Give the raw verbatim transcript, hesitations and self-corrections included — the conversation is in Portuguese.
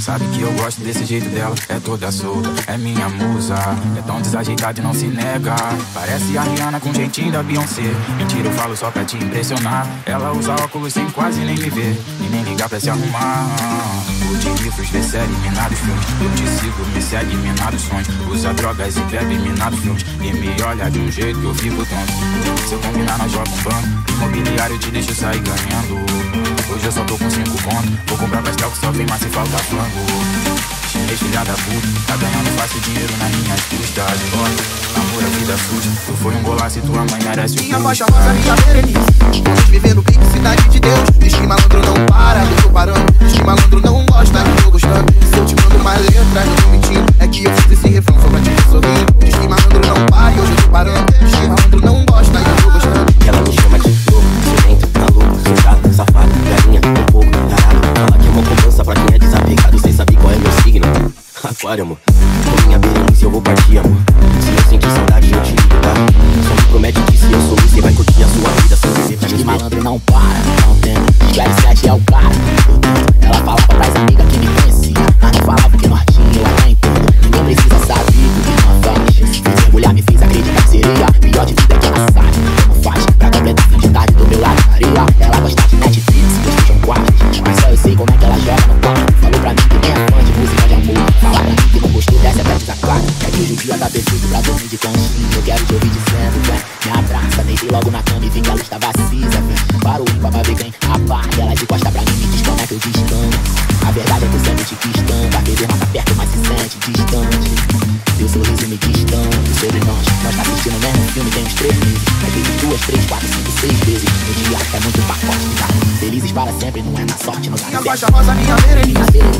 Sabe que eu gosto desse jeito dela, é toda solta, é minha musa. É tão desajeitada e não se nega. Parece a Rihanna com jeitinho da Beyoncé. Mentira, eu falo só pra te impressionar. Ela usa óculos sem quase nem me ver e nem ligar pra se arrumar. De livros, vê série, minado filmes. Eu te sigo, me segue, minado sonhos. Usa drogas e bebe, minado filmes. E me olha de um jeito que eu fico tonto. Se eu combinar, nós jogamos um plano. Imobiliário, eu te deixo sair ganhando. Hoje eu só tô com cinco contos. Vou comprar pastel que só vem, mas se falta flango. Chinês, filha da puta. Tá ganhando fácil dinheiro nas minhas custas. Olha, amor, a vida suja. Tu foi um golaço e tua mãe merece o fim. Minha voz famosa, minha Berenice. Vamos viver no pique, cidade de Deus. Diz que malandro não para, eu tô parando. Diz que malandro não gosta, eu tô gostando. Se eu te mando uma letra, eu tô mentindo. É que eu fiz esse refrão só pra te sorrir. Diz que malandro não para, hoje eu tô parando. Diz que malandro não gosta, eu tô gostando. Ela me chama de louco, ciumento, maluco, sensado, safado, galinha, um pouco, tarado. Fala que é uma cobrança pra quem é desapegado, sem saber qual é meu signo. Aquário, amor. Com minha Berenice eu vou partir, amor. Se eu sentir saudade, eu te ligo, tá? Só me promete que se eu sumir, você vai curtir a sua vida sem dizer pra mim. Diz que malandro não para, não tem. G R sete é o cara. Ela fala pra trás, amiga que me conhecia. Mas falava que Nortinho, eu até entendo. Ninguém precisa saber do que não faz. Se fez mergulhar, me fez acreditar que seria pior de vida que ela sabe. Como faz pra completar fim de tarde do meu lado, Maria? Ela gosta de Netflix, PlayStation quatro. Mas só eu sei como é que ela joga no quarto. Falou pra mim que nem é fã de música de amor. Fala pra mim que não gostou dessa, até desaclara. É que hoje o dia tá perfeito pra dormir de conchinha. Eu quero te ouvir dizendo, vem, me abraça. Deitei logo na cama e vi que a luz tava acesa, vem. Parou o ímpar pra ver quem apaga. Ela de costa pra mim me diz que eu descanso. A verdade é que eu sempre te quis tanto. A querer mais tá perto, mas se sente distante. Teu sorriso me diz tanto sobre nós. Nós tá assistindo o mesmo filme, tem uns três meses. Mas desde duas, três, quatro, cinco, seis vezes. No dia é muito pacote, tá? Felizes para sempre, não é na sorte, não dá. Minha voz famosa, minha Berenice.